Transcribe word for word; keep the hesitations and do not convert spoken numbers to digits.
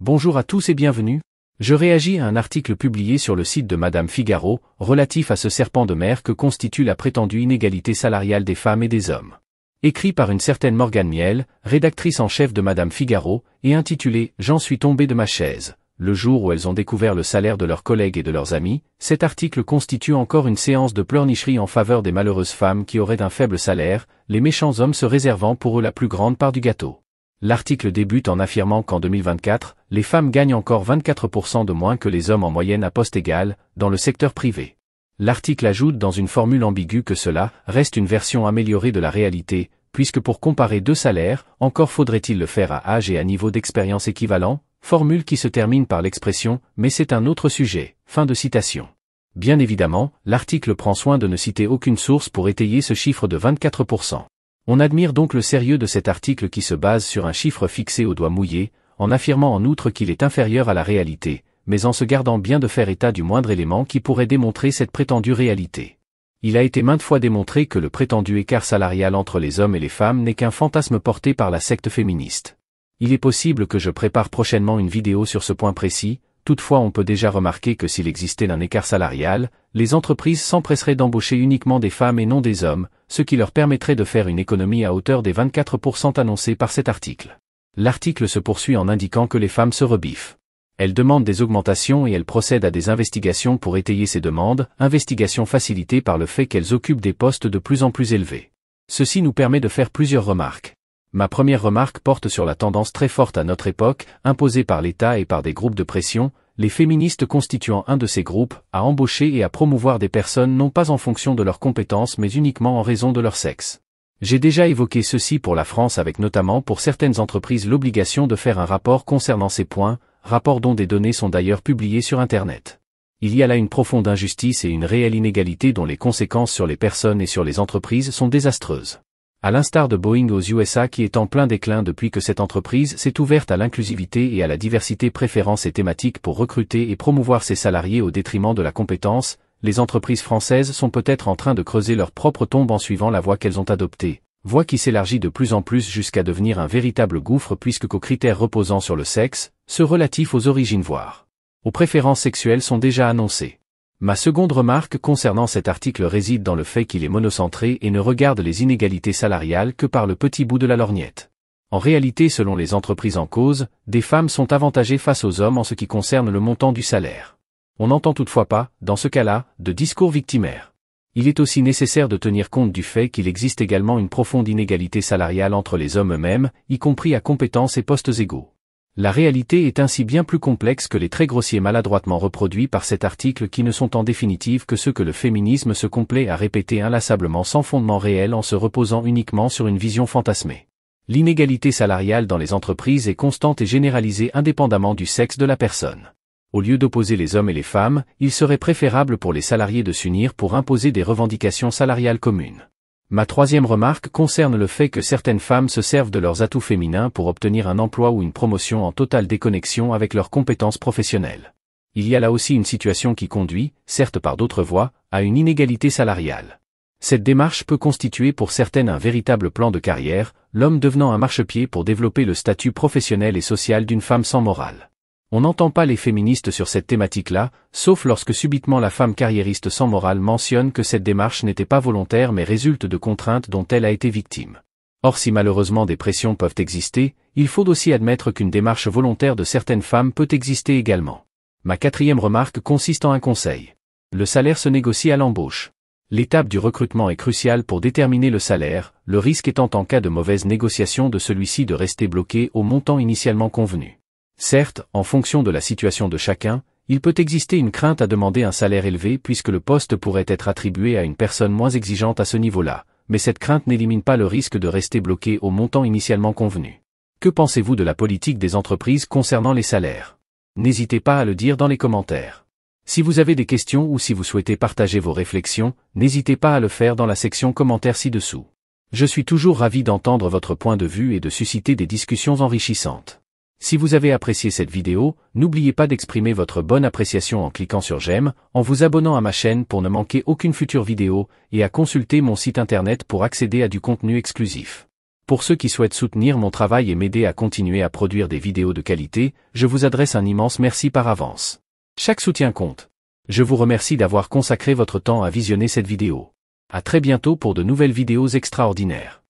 Bonjour à tous et bienvenue. Je réagis à un article publié sur le site de Madame Figaro, relatif à ce serpent de mer que constitue la prétendue inégalité salariale des femmes et des hommes. Écrit par une certaine Morgane Miel, rédactrice en chef de Madame Figaro, et intitulé « J'en suis tombée de ma chaise », le jour où elles ont découvert le salaire de leurs collègues et de leurs amis, cet article constitue encore une séance de pleurnicherie en faveur des malheureuses femmes qui auraient un faible salaire, les méchants hommes se réservant pour eux la plus grande part du gâteau. L'article débute en affirmant qu'en deux mille vingt-quatre, les femmes gagnent encore vingt-quatre pour cent de moins que les hommes en moyenne à poste égal, dans le secteur privé. L'article ajoute dans une formule ambiguë que cela reste une version améliorée de la réalité, puisque pour comparer deux salaires, encore faudrait-il le faire à âge et à niveau d'expérience équivalent, formule qui se termine par l'expression « mais c'est un autre sujet », fin de citation. Bien évidemment, l'article prend soin de ne citer aucune source pour étayer ce chiffre de vingt-quatre pour cent. On admire donc le sérieux de cet article qui se base sur un chiffre fixé au doigt mouillé, en affirmant en outre qu'il est inférieur à la réalité, mais en se gardant bien de faire état du moindre élément qui pourrait démontrer cette prétendue réalité. Il a été maintes fois démontré que le prétendu écart salarial entre les hommes et les femmes n'est qu'un fantasme porté par la secte féministe. Il est possible que je prépare prochainement une vidéo sur ce point précis, toutefois on peut déjà remarquer que s'il existait un écart salarial, les entreprises s'empresseraient d'embaucher uniquement des femmes et non des hommes, ce qui leur permettrait de faire une économie à hauteur des vingt-quatre pour cent annoncés par cet article. L'article se poursuit en indiquant que les femmes se rebiffent. Elles demandent des augmentations et elles procèdent à des investigations pour étayer ces demandes, investigations facilitées par le fait qu'elles occupent des postes de plus en plus élevés. Ceci nous permet de faire plusieurs remarques. Ma première remarque porte sur la tendance très forte à notre époque, imposée par l'État et par des groupes de pression, les féministes constituant un de ces groupes, à embaucher et à promouvoir des personnes non pas en fonction de leurs compétences mais uniquement en raison de leur sexe. J'ai déjà évoqué ceci pour la France avec notamment pour certaines entreprises l'obligation de faire un rapport concernant ces points, rapport dont des données sont d'ailleurs publiées sur Internet. Il y a là une profonde injustice et une réelle inégalité dont les conséquences sur les personnes et sur les entreprises sont désastreuses. À l'instar de Boeing aux U S A qui est en plein déclin depuis que cette entreprise s'est ouverte à l'inclusivité et à la diversité préférant ces thématiques pour recruter et promouvoir ses salariés au détriment de la compétence, les entreprises françaises sont peut-être en train de creuser leur propre tombe en suivant la voie qu'elles ont adoptée, voie qui s'élargit de plus en plus jusqu'à devenir un véritable gouffre puisque qu'aux critères reposant sur le sexe, ceux relatifs aux origines voire aux préférences sexuelles sont déjà annoncés. Ma seconde remarque concernant cet article réside dans le fait qu'il est monocentré et ne regarde les inégalités salariales que par le petit bout de la lorgnette. En réalité, selon les entreprises en cause, des femmes sont avantagées face aux hommes en ce qui concerne le montant du salaire. On n'entend toutefois pas, dans ce cas-là, de discours victimaire. Il est aussi nécessaire de tenir compte du fait qu'il existe également une profonde inégalité salariale entre les hommes eux-mêmes, y compris à compétences et postes égaux. La réalité est ainsi bien plus complexe que les traits grossiers maladroitement reproduits par cet article qui ne sont en définitive que ceux que le féminisme se complaît à répéter inlassablement sans fondement réel en se reposant uniquement sur une vision fantasmée. L'inégalité salariale dans les entreprises est constante et généralisée indépendamment du sexe de la personne. Au lieu d'opposer les hommes et les femmes, il serait préférable pour les salariés de s'unir pour imposer des revendications salariales communes. Ma troisième remarque concerne le fait que certaines femmes se servent de leurs atouts féminins pour obtenir un emploi ou une promotion en totale déconnexion avec leurs compétences professionnelles. Il y a là aussi une situation qui conduit, certes par d'autres voies, à une inégalité salariale. Cette démarche peut constituer pour certaines un véritable plan de carrière, l'homme devenant un marchepied pour développer le statut professionnel et social d'une femme sans morale. On n'entend pas les féministes sur cette thématique-là, sauf lorsque subitement la femme carriériste sans morale mentionne que cette démarche n'était pas volontaire mais résulte de contraintes dont elle a été victime. Or si malheureusement des pressions peuvent exister, il faut aussi admettre qu'une démarche volontaire de certaines femmes peut exister également. Ma quatrième remarque consiste en un conseil. Le salaire se négocie à l'embauche. L'étape du recrutement est cruciale pour déterminer le salaire, le risque étant en cas de mauvaise négociation de celui-ci de rester bloqué au montant initialement convenu. Certes, en fonction de la situation de chacun, il peut exister une crainte à demander un salaire élevé puisque le poste pourrait être attribué à une personne moins exigeante à ce niveau-là, mais cette crainte n'élimine pas le risque de rester bloqué au montant initialement convenu. Que pensez-vous de la politique des entreprises concernant les salaires? N'hésitez pas à le dire dans les commentaires. Si vous avez des questions ou si vous souhaitez partager vos réflexions, n'hésitez pas à le faire dans la section commentaires ci-dessous. Je suis toujours ravi d'entendre votre point de vue et de susciter des discussions enrichissantes. Si vous avez apprécié cette vidéo, n'oubliez pas d'exprimer votre bonne appréciation en cliquant sur j'aime, en vous abonnant à ma chaîne pour ne manquer aucune future vidéo, et à consulter mon site internet pour accéder à du contenu exclusif. Pour ceux qui souhaitent soutenir mon travail et m'aider à continuer à produire des vidéos de qualité, je vous adresse un immense merci par avance. Chaque soutien compte. Je vous remercie d'avoir consacré votre temps à visionner cette vidéo. À très bientôt pour de nouvelles vidéos extraordinaires.